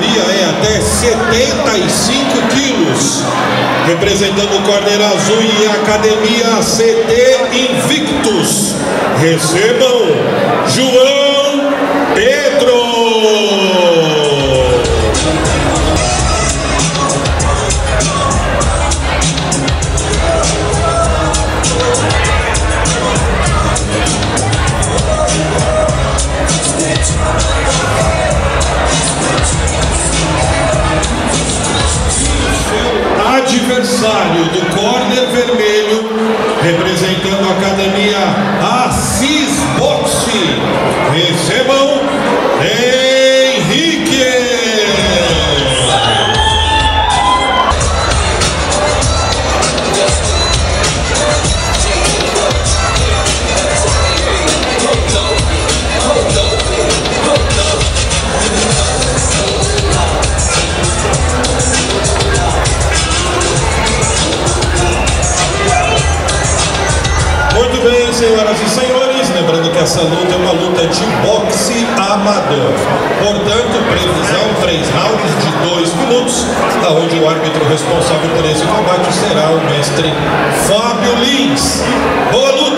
categoria é até 75 quilos, representando o Corner Azul e a Academia CT Invictus. Recebam João Pedro! Adversário do Corner Vermelho, representando a Academia Assis Boxe, recebam Henrique. Senhoras e senhores, lembrando que essa luta é uma luta de boxe amador. Portanto, previsão 3 rounds de 2 minutos, aonde o árbitro responsável por esse combate será o mestre Fábio Lins. Boa luta!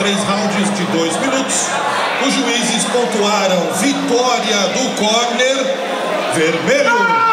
três rounds de 2 minutos. Os juízes pontuaram vitória do corner vermelho.